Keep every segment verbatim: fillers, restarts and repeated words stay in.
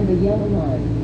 by the yellow line.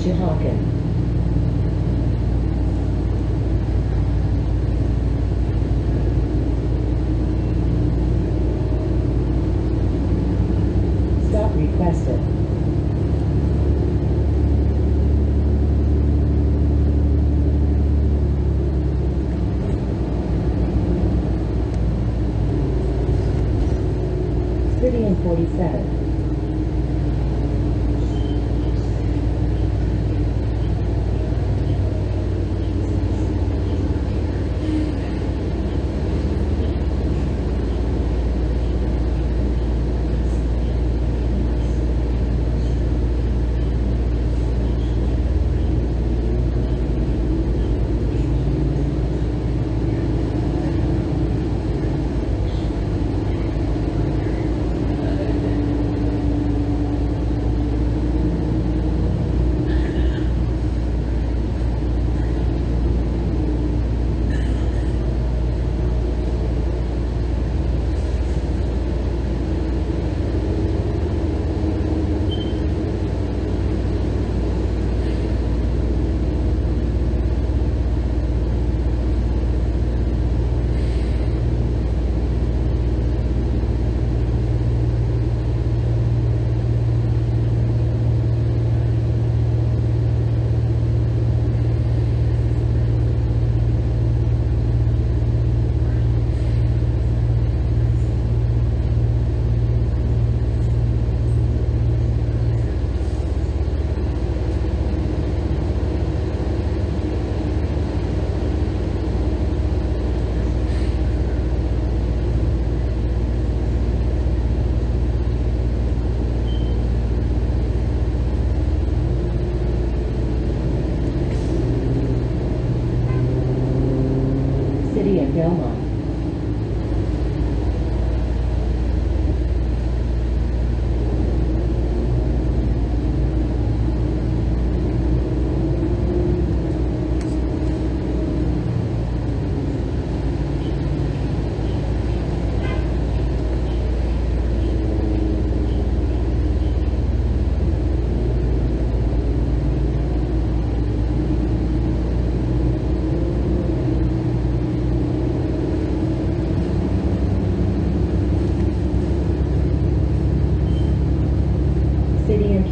Chihuacan. Stop requested. City in forty-seven.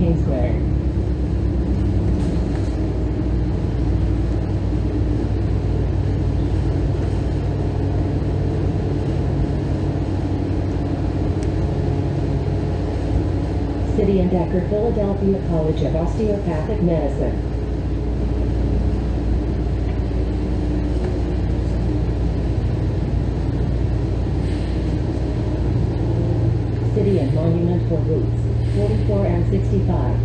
Kingsway. City and Decatur, Philadelphia College of Osteopathic Medicine. City and Monument for routes forty-four and sixty-five.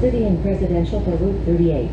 City and Presidential for Route thirty-eight.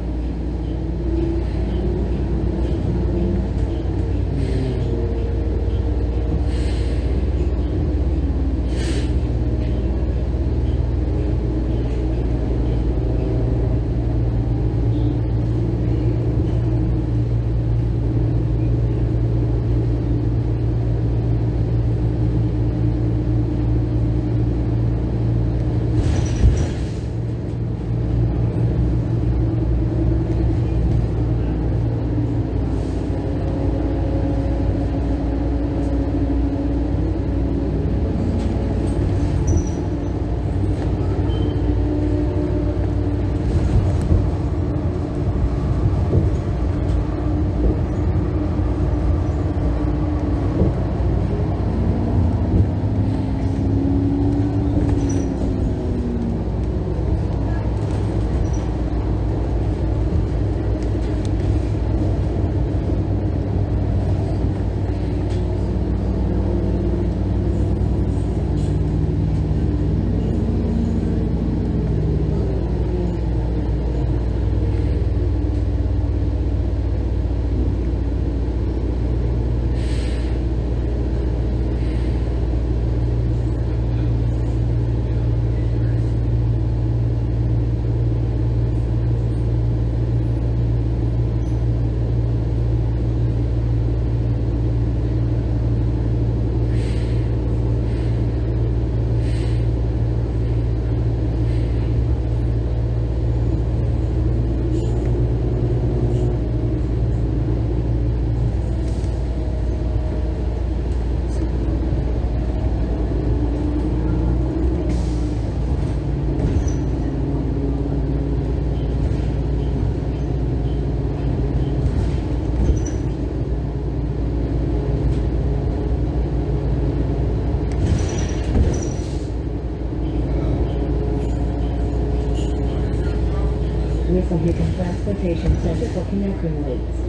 Whistlehuken Transportation Center for connecting routes.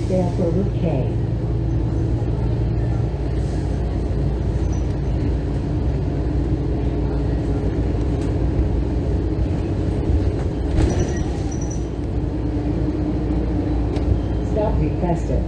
right there for Route K. Stop requested.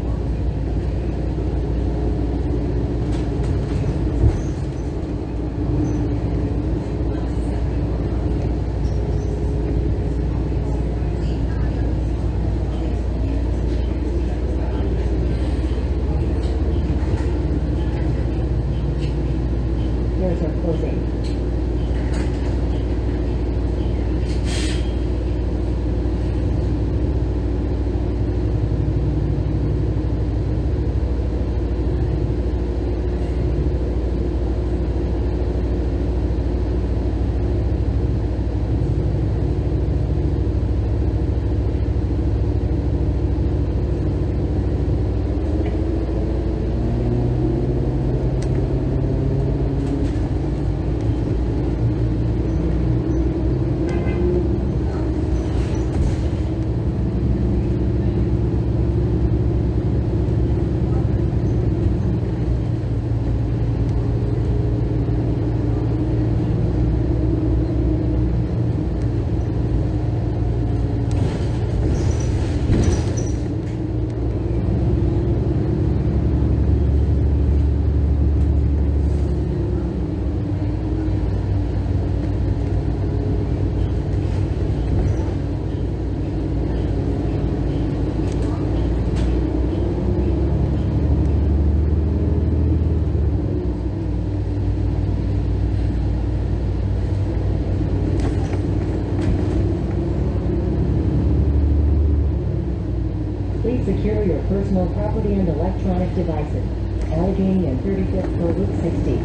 Secure your personal property and electronic devices. Allegheny and thirty-fifth for Route sixty.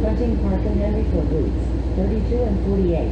Hunting Park and Henry for routes thirty-two and forty-eight.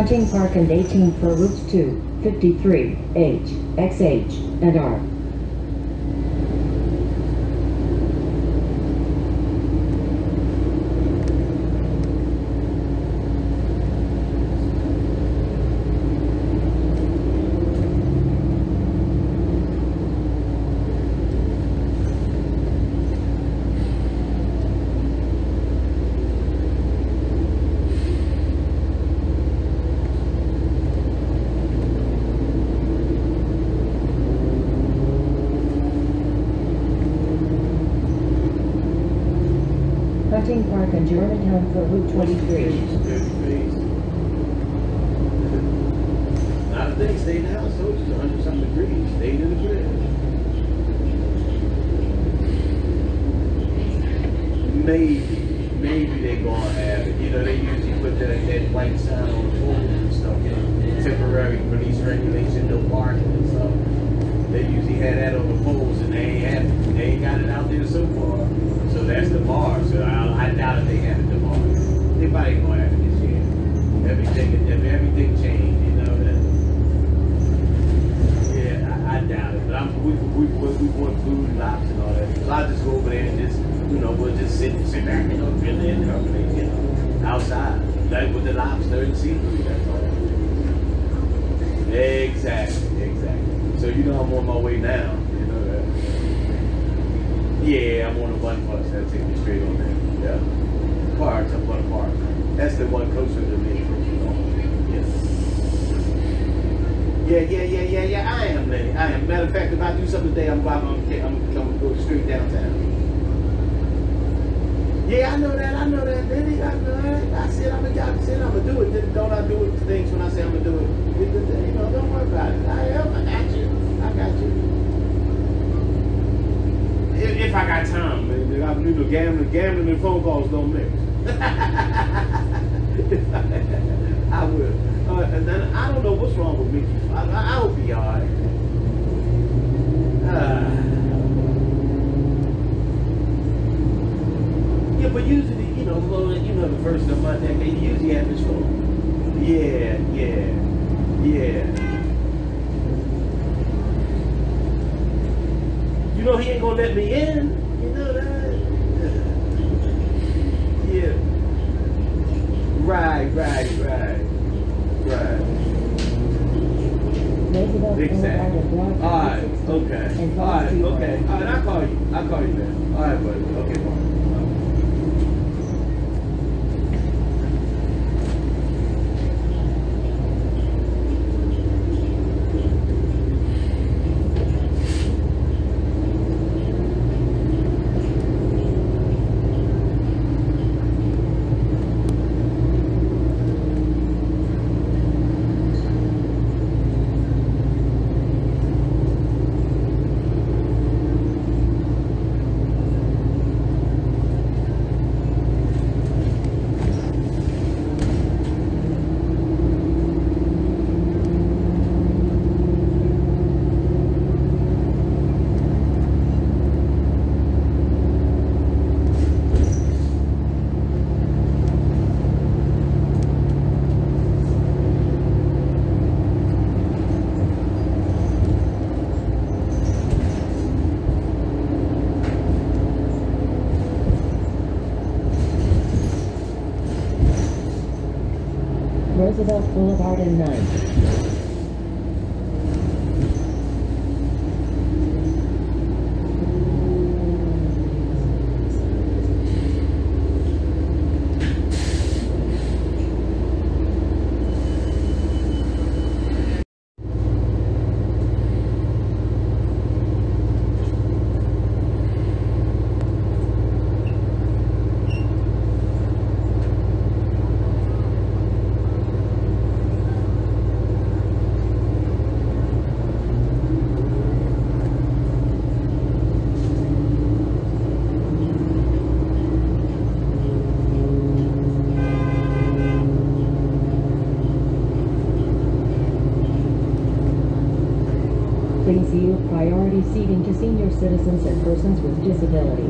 Hunting Park and eighteen for routes two, fifty-three, H, X H, and R. Hunting Park and Germantown for Route twenty-three. Not a thing, stayed in the house, so it's one hundred something degrees, stayed in the bridge. Maybe, maybe they're going to have it. You know, they usually put that, that white sign on the corner and stuff, you know, temporary police regulation, no parking and stuff. They usually had that on the poles and they ain't had it. They ain't got it out there so far. So that's the bar, so I, I doubt if they have it tomorrow. They probably ain't gonna have it this year. Everything, everything changed, you know that. Yeah, I, I doubt it. But I'm, we, we, we want food and lobs and all that. So I'll just go over there and just, you know, we'll just sit, sit back, you know, grill in the company, you know, outside. Like with the lobster and seafood, that's all. Exactly, exactly. So you know I'm on my way now. Yeah, I'm on a one bus that takes me straight on there. Yeah. Parks, I'm on a park. That's the one closer to me. Yes. Yeah, yeah, yeah, yeah, yeah. I am, lady. I am. Matter of fact, if I do something today, I'm going I'm, I'm to go straight downtown. Yeah, I know that. I know that, lady. I know that. I said I'm going to do it. Don't I do it things when I say I'm going to do it? You know, don't worry about it. I am. I got you. I got you. If I got time, man, I knew the gambling, gambling and phone calls don't mix. I will. Uh, and then I don't know what's wrong with me. I, I, I'll be all right. Uh, yeah, but usually, you know, well, you know, the first of Monday, they usually have this phone. Yeah, yeah, yeah. You know he ain't gonna let me in. You know that? Yeah. Right, right, right, right. Exactly. All right. Okay. All right. Okay. All right. I'll call you. I'll call you then. All right, buddy. Okay, bye. Roosevelt Boulevard and ninth. Priority seating to senior citizens and persons with disabilities.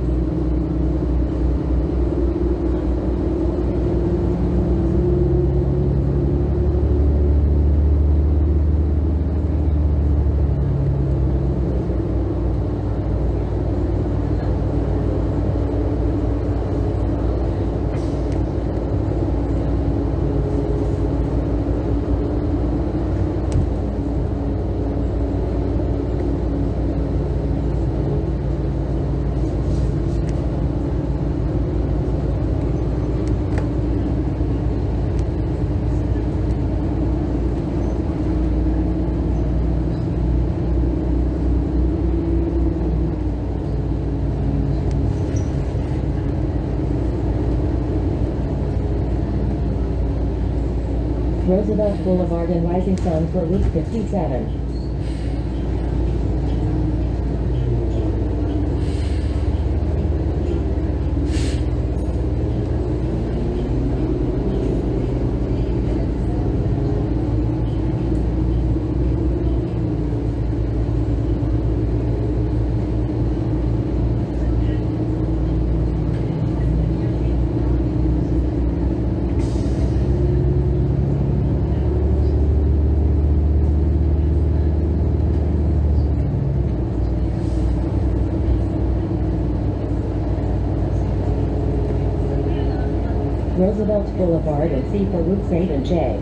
Roosevelt Boulevard and Rising Sun for week fifty-seven. Roosevelt Boulevard and C for routes eight and J.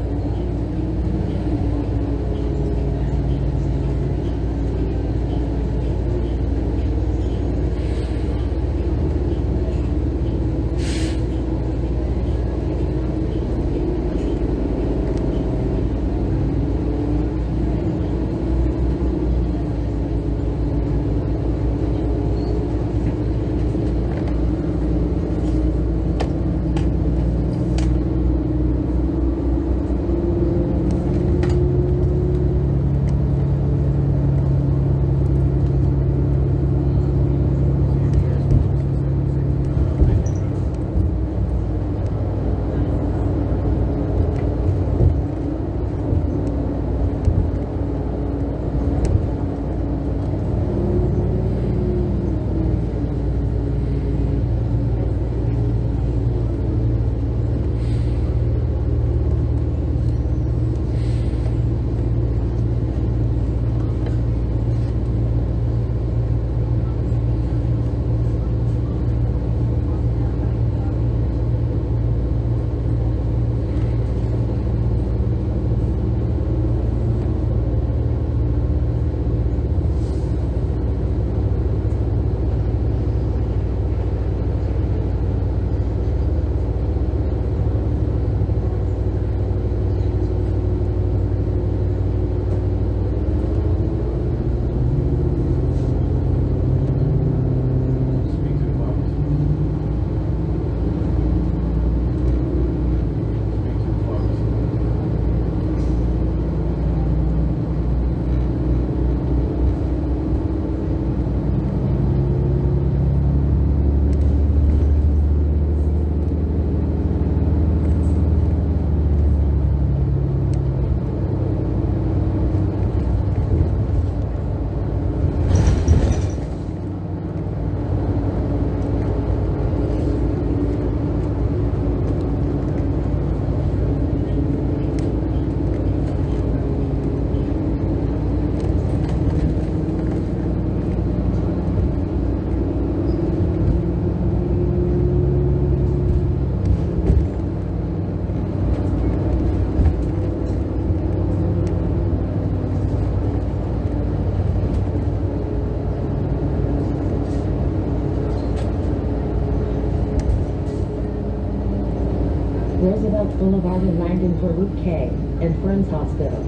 Roosevelt Boulevard and Langdon for Route K, and Friends Hospital.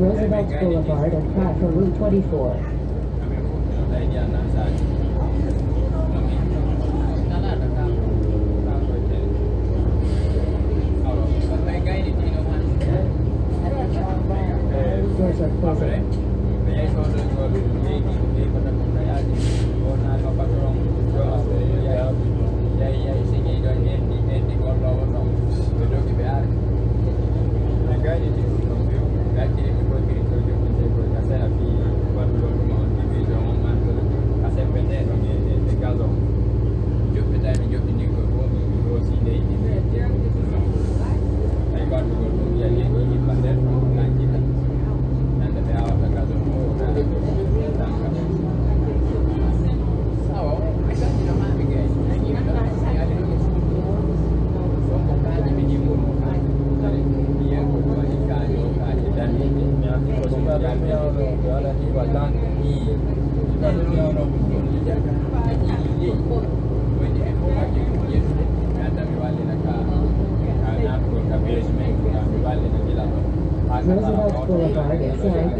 Roosevelt Boulevard and path for Route twenty-four. Roosevelt Boulevard is signed.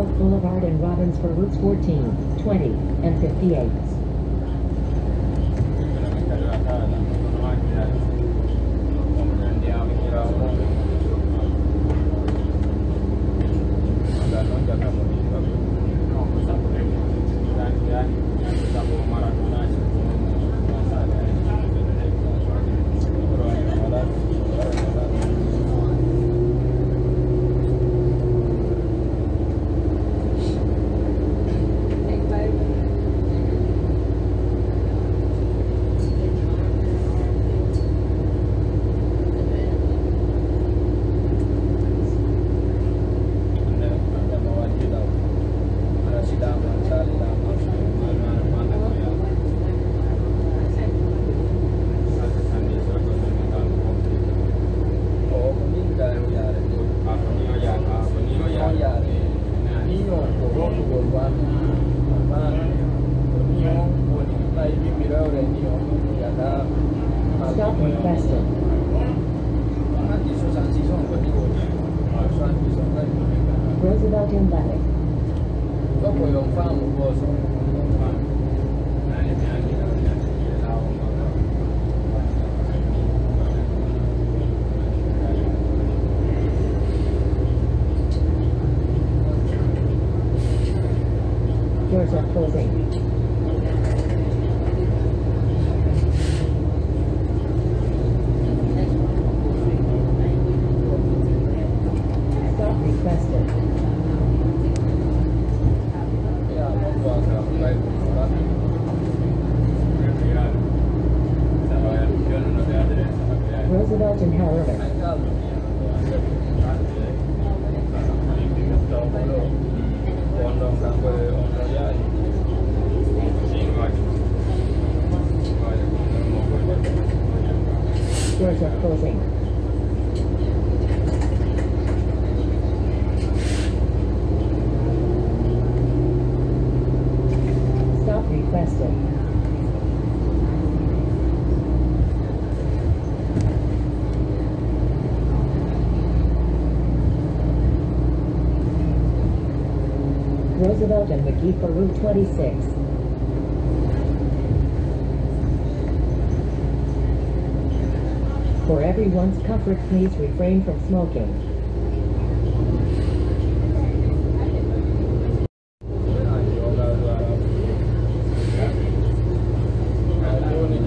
Roosevelt Boulevard and Robbins for routes fourteen, twenty, and fifty-eight. Roosevelt and Butler. Doors are closing. Doors are closing. Stop requested. Roosevelt and McGee for route twenty-six. For everyone's comfort, please refrain from smoking. Roosevelt and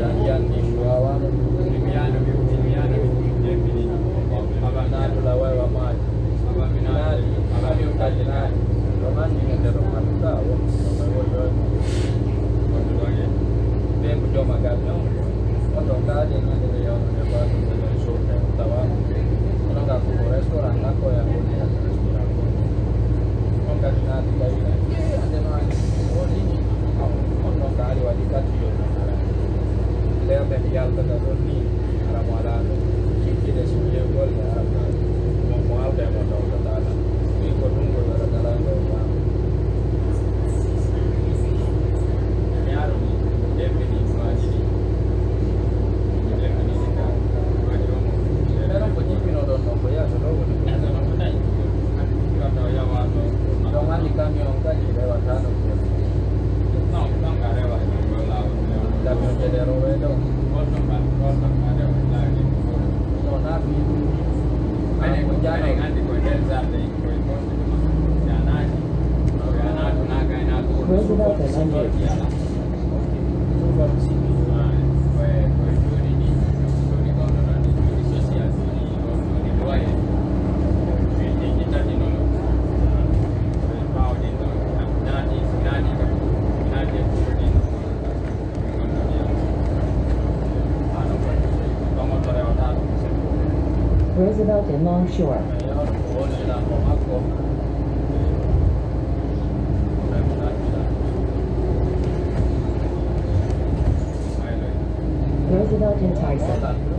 Andrew. Roosevelt and Longshore. Roosevelt and Tyson.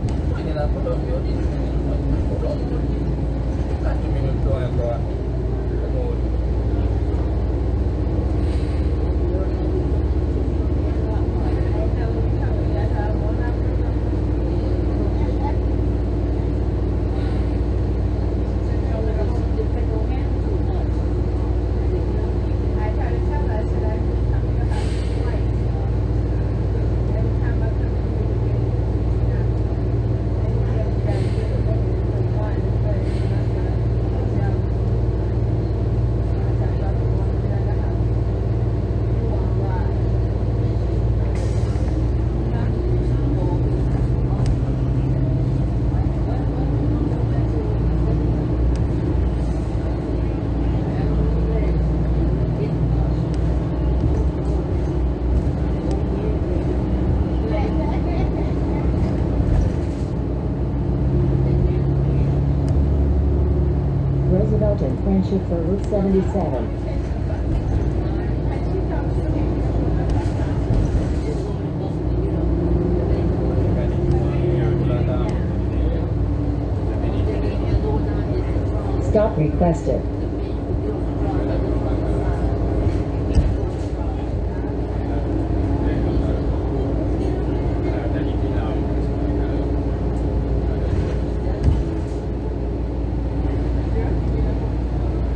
Roosevelt and Friendship for Route seventy-seven. Stop requested.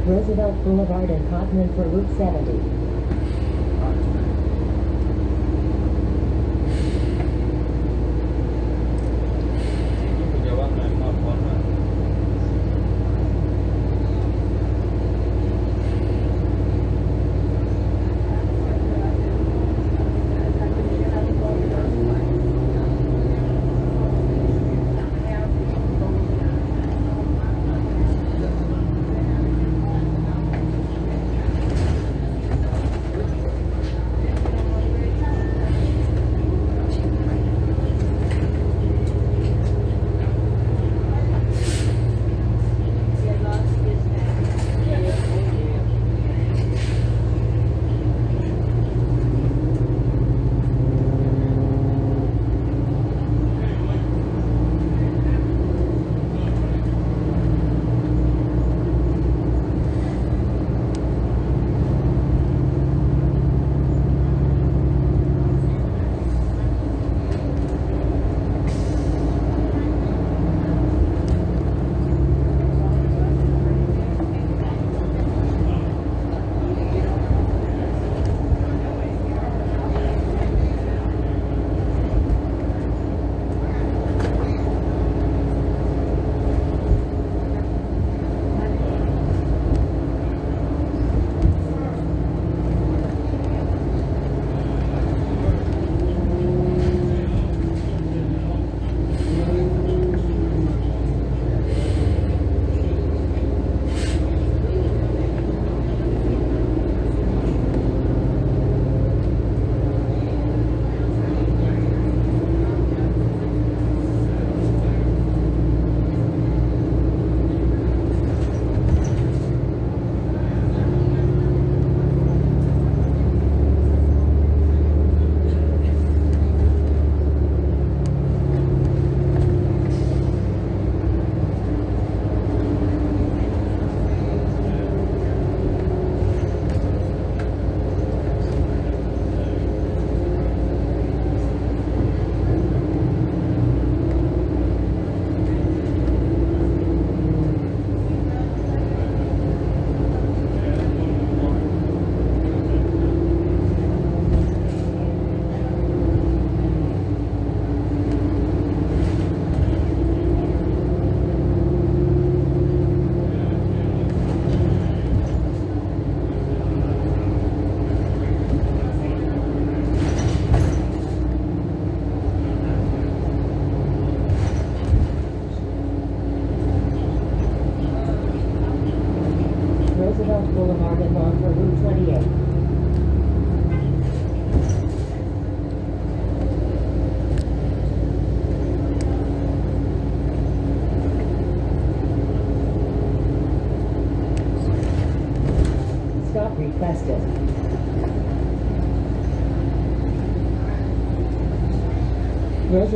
Roosevelt Boulevard and Hotland for Route seventy.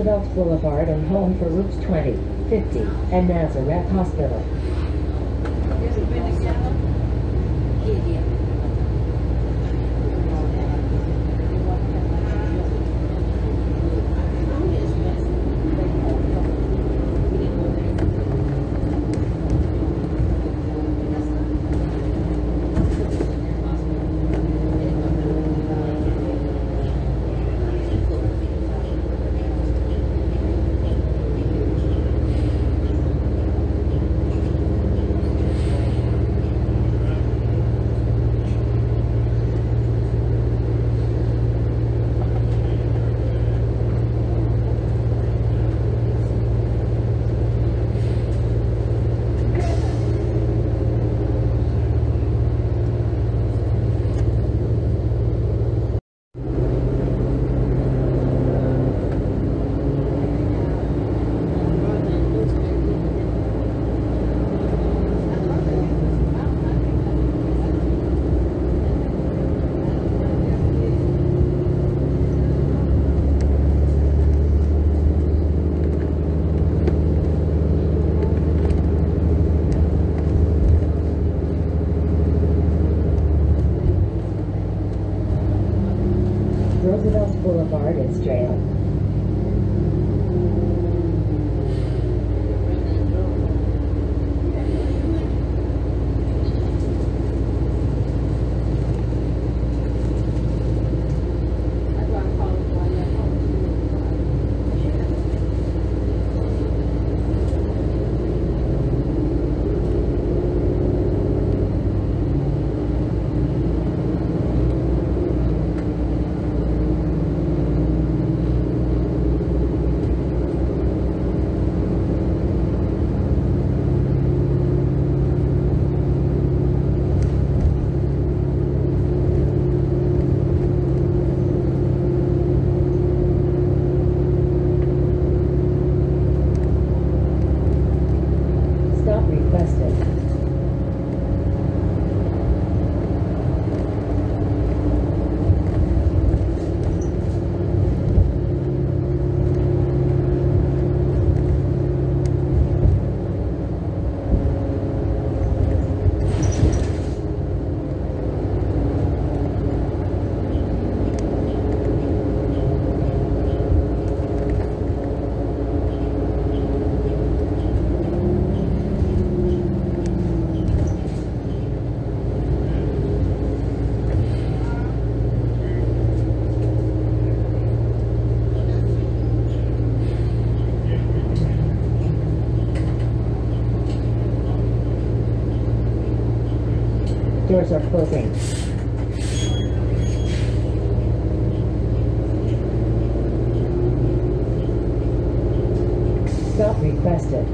Belt Boulevard and on for Route twenty-eight. Roosevelt Boulevard and home for Routes twenty, fifty, and Nazareth Hospital. Veterans Jail. Doors are closing. Stop requested.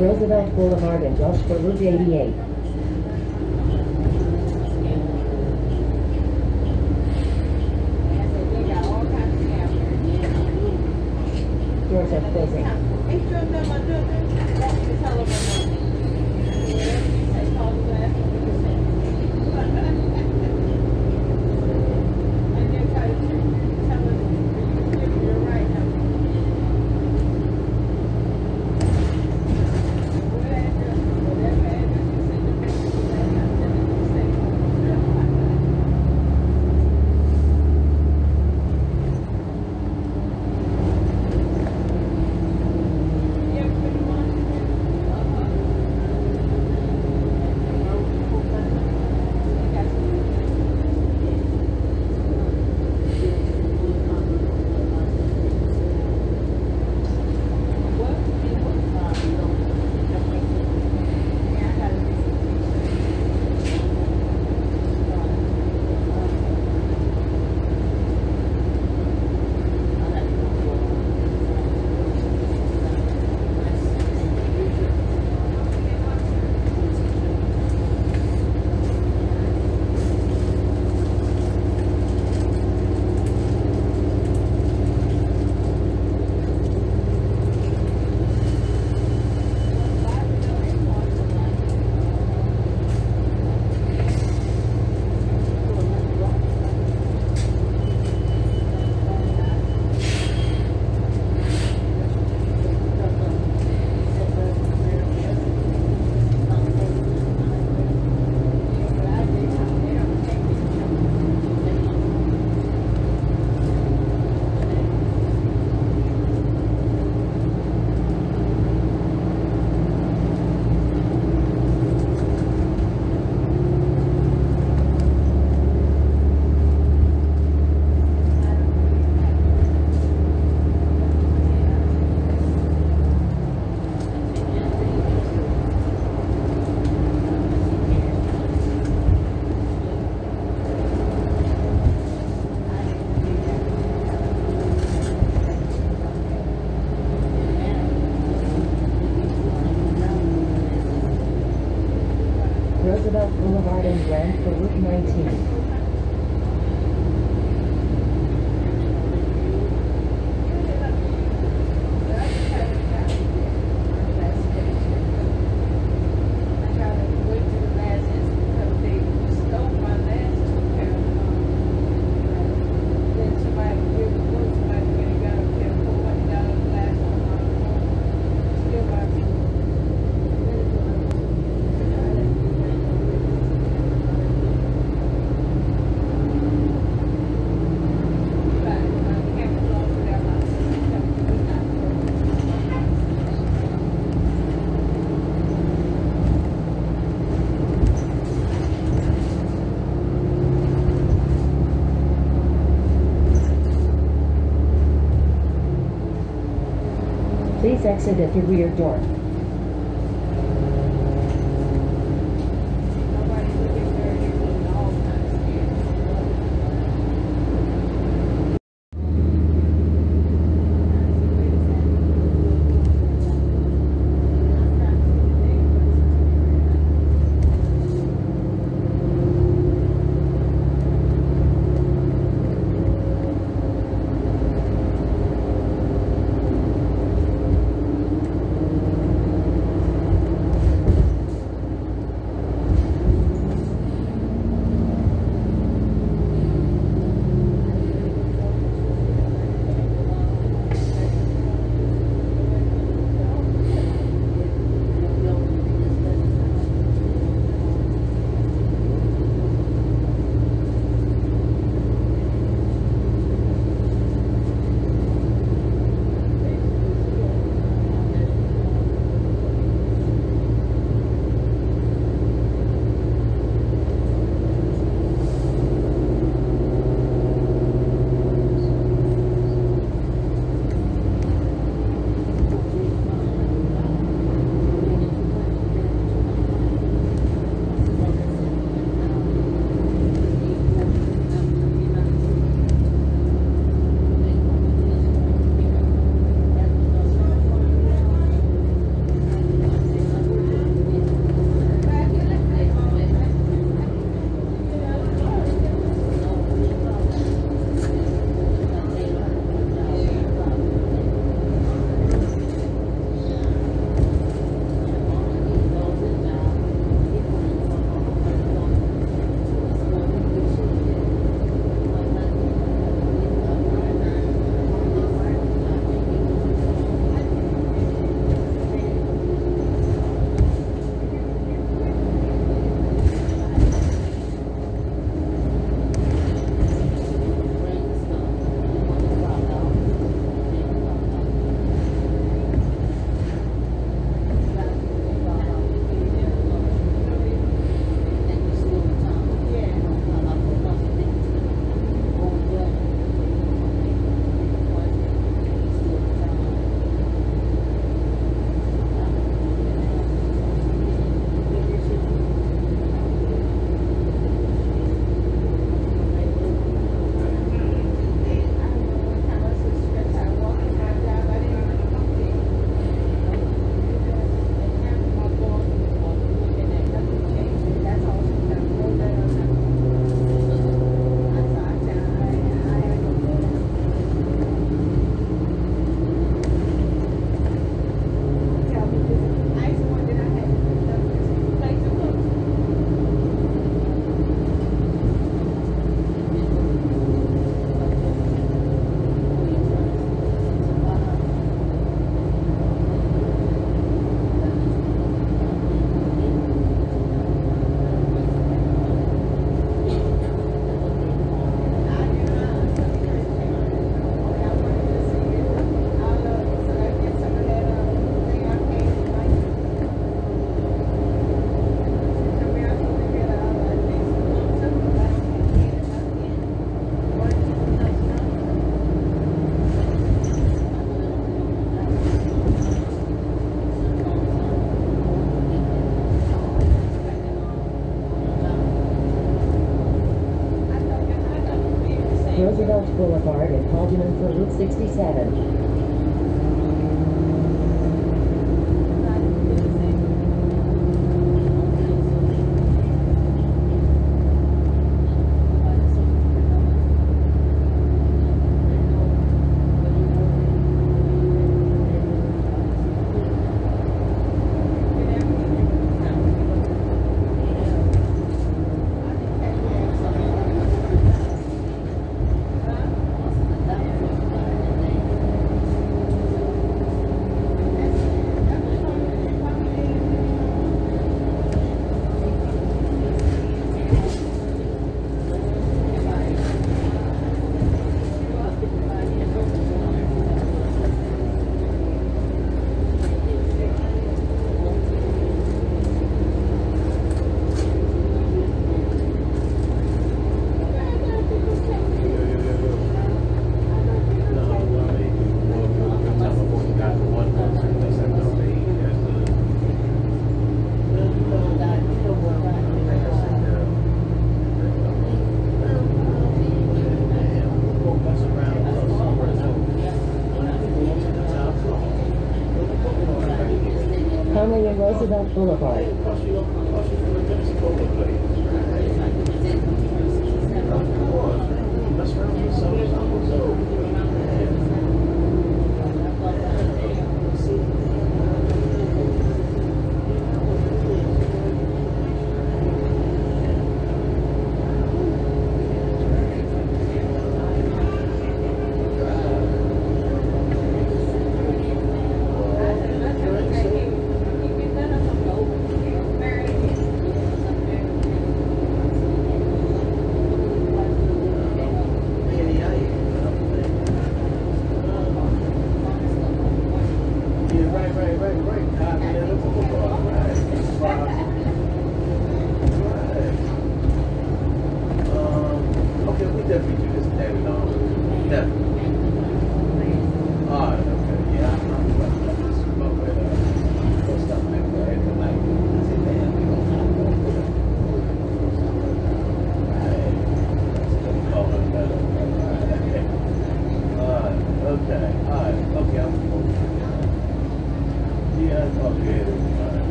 Roosevelt Boulevard and Longshore Route eighty-eight. Doors are closing. Roosevelt Boulevard and Grand for Route nineteen. exit at the rear door. Roosevelt Boulevard and Hotland for Route sixty-seven. Roosevelt Boulevard.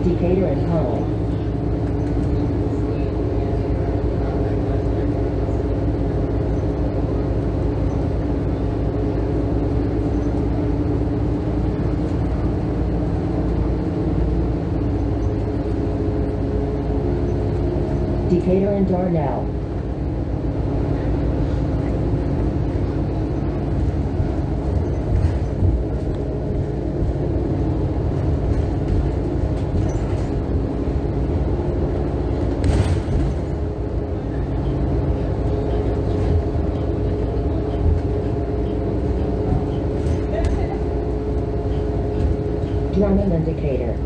Decatur and Hotland. Decatur and Darnell. Drummond and Decatur.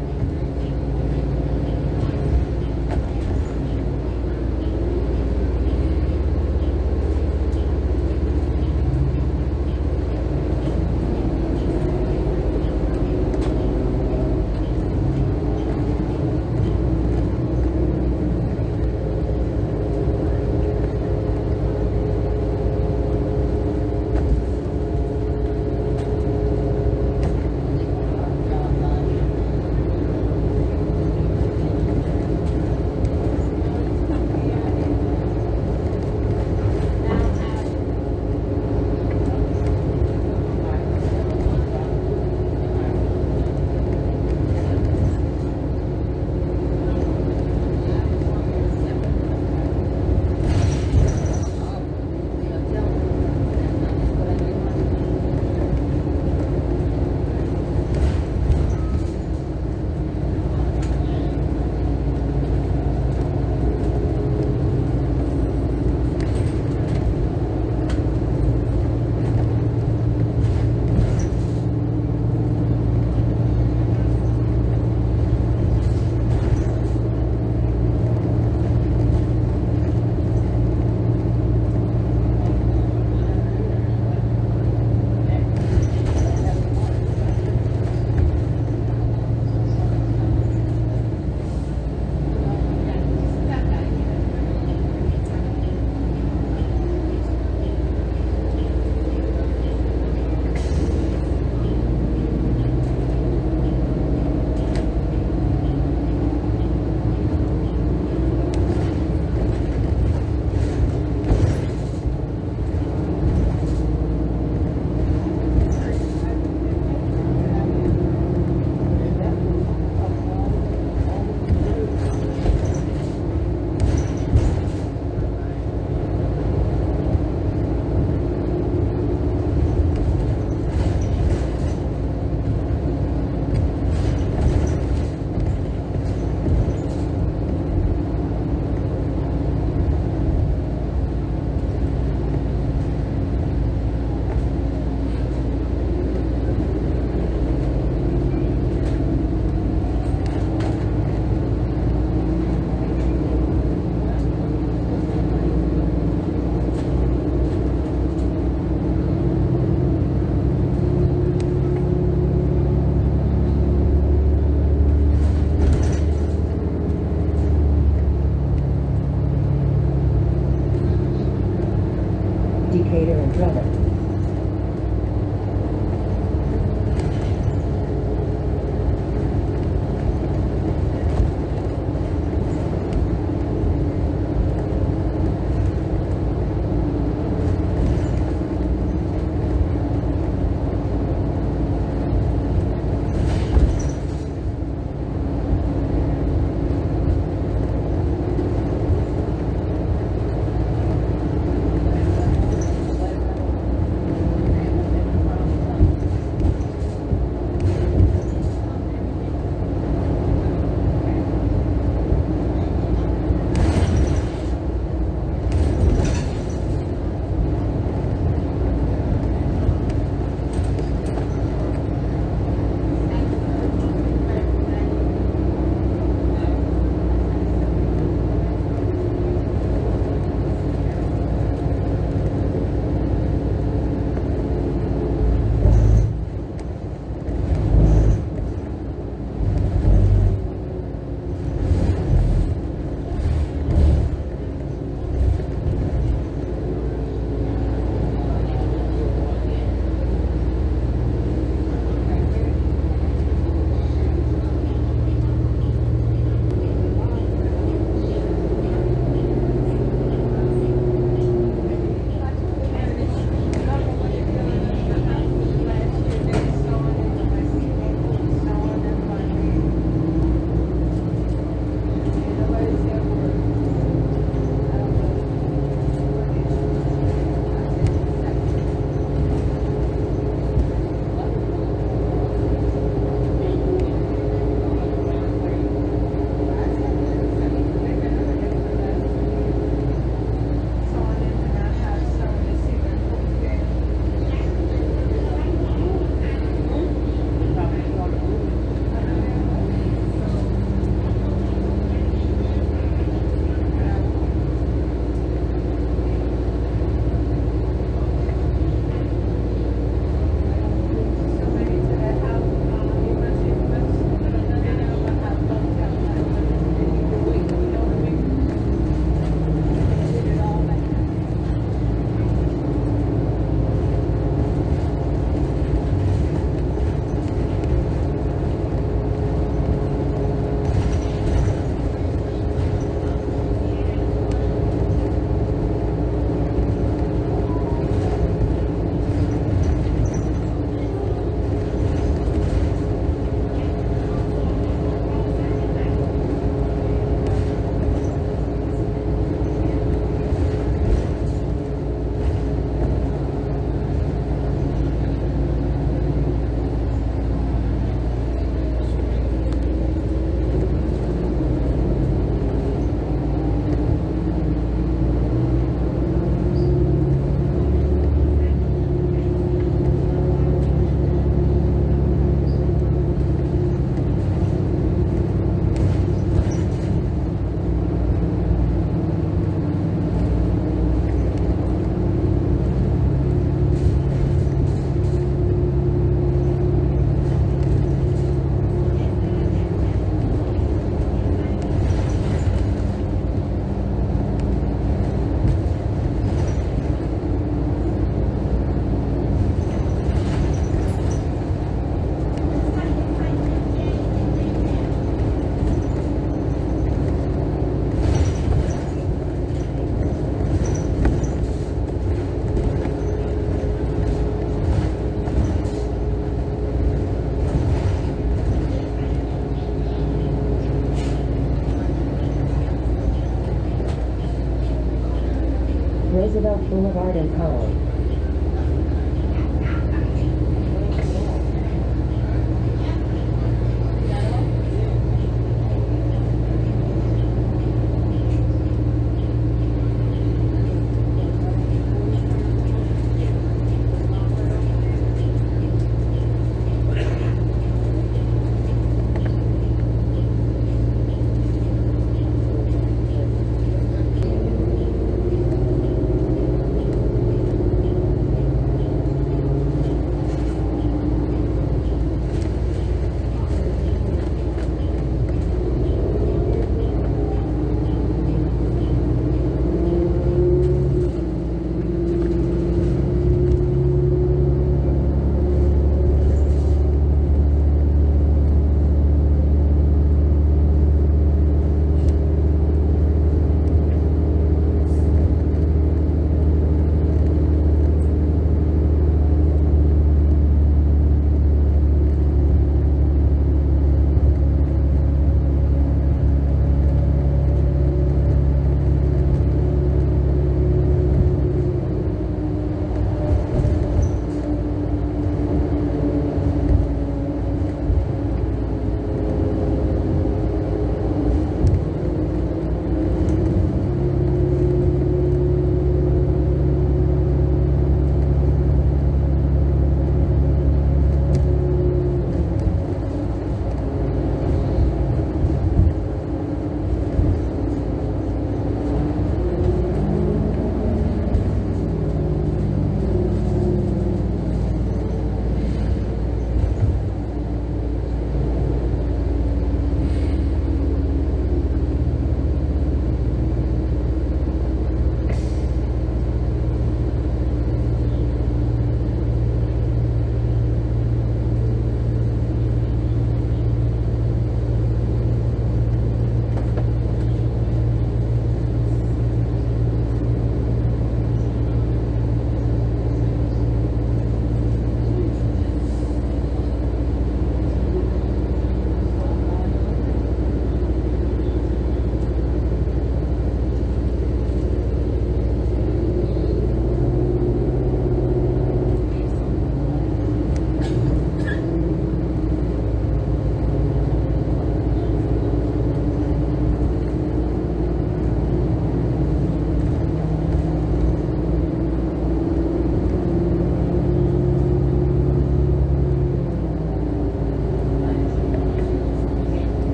Roosevelt Boulevard in Powell.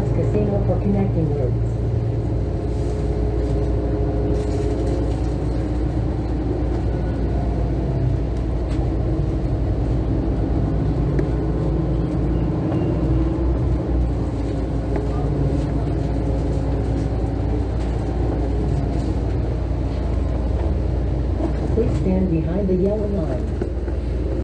That's the signal for connecting routes. Please stand behind the yellow line.